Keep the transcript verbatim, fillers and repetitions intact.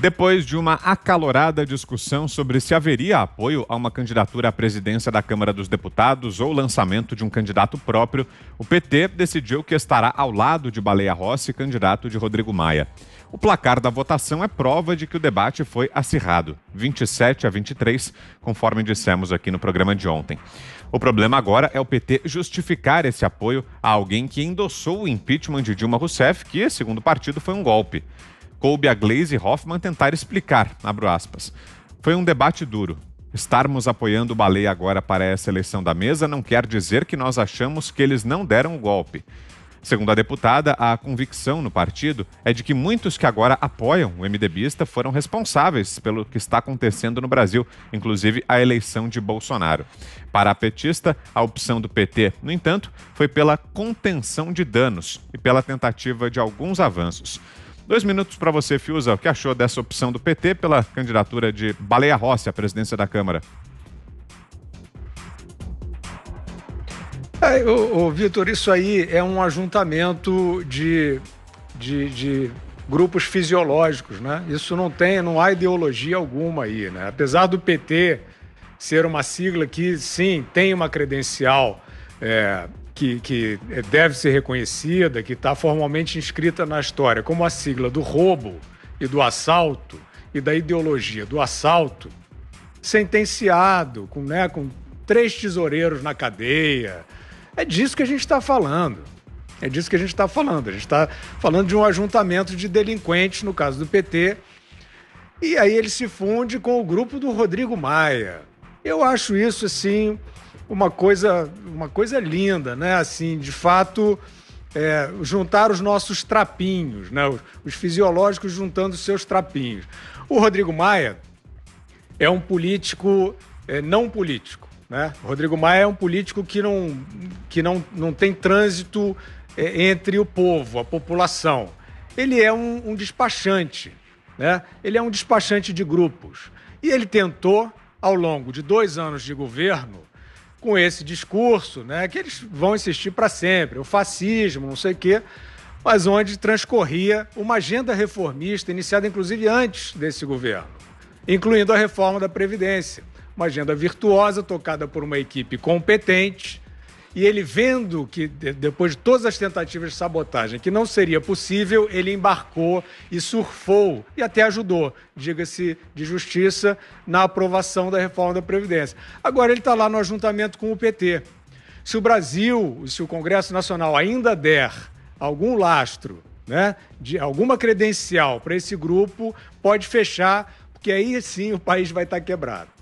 Depois de uma acalorada discussão sobre se haveria apoio a uma candidatura à presidência da Câmara dos Deputados ou lançamento de um candidato próprio, o P T decidiu que estará ao lado de Baleia Rossi, candidato de Rodrigo Maia. O placar da votação é prova de que o debate foi acirrado, vinte e sete a vinte e três, conforme dissemos aqui no programa de ontem. O problema agora é o P T justificar esse apoio a alguém que endossou o impeachment de Dilma Rousseff, que, segundo o partido, foi um golpe. Coube a Gleisi Hoffmann tentar explicar, abro aspas, foi um debate duro. Estarmos apoiando o Baleia agora para essa eleição da mesa não quer dizer que nós achamos que eles não deram o golpe. Segundo a deputada, a convicção no partido é de que muitos que agora apoiam o MDBista foram responsáveis pelo que está acontecendo no Brasil, inclusive a eleição de Bolsonaro. Para a petista, a opção do P T, no entanto, foi pela contenção de danos e pela tentativa de alguns avanços. Dois minutos para você, Fiuza. O que achou dessa opção do P T pela candidatura de Baleia Rossi à presidência da Câmara? É, ô, ô, Vitor, isso aí é um ajuntamento de, de, de grupos fisiológicos, né? Isso não tem, não há ideologia alguma aí, né? Apesar do P T ser uma sigla que, sim, tem uma credencial é, Que, que deve ser reconhecida, que está formalmente inscrita na história, como a sigla do roubo e do assalto e da ideologia do assalto, sentenciado, com, né, com três tesoureiros na cadeia. É disso que a gente está falando. É disso que a gente está falando. A gente está falando de um ajuntamento de delinquentes, no caso do P T, e aí ele se funde com o grupo do Rodrigo Maia. Eu acho isso, assim, Uma coisa, uma coisa linda, né? Assim, de fato, é, juntar os nossos trapinhos, né? Os, os fisiológicos juntando os seus trapinhos. O Rodrigo Maia é um político é, não político, né? O Rodrigo Maia é um político que não, que não, não tem trânsito é, entre o povo, a população. Ele é um, um despachante, né? Ele é um despachante de grupos. E ele tentou, ao longo de dois anos de governo, com esse discurso, né, que eles vão insistir para sempre, o fascismo, não sei o quê, mas onde transcorria uma agenda reformista, iniciada inclusive antes desse governo, incluindo a reforma da Previdência, uma agenda virtuosa, tocada por uma equipe competente, e ele vendo que, depois de todas as tentativas de sabotagem, que não seria possível, ele embarcou e surfou, e até ajudou, diga-se de justiça, na aprovação da reforma da Previdência. Agora ele está lá no ajuntamento com o P T. Se o Brasil, se o Congresso Nacional ainda der algum lastro, né, de alguma credencial para esse grupo, pode fechar, porque aí sim o país vai estar quebrado.